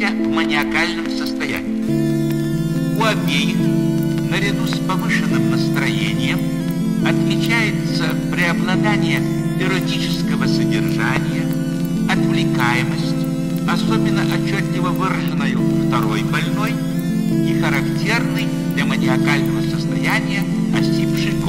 находимся в маниакальном состоянии. У обеих, наряду с повышенным настроением, отмечается преобладание эротического содержания, отвлекаемость, особенно отчетливо выраженную у второй больной, и характерный для маниакального состояния осипший голос.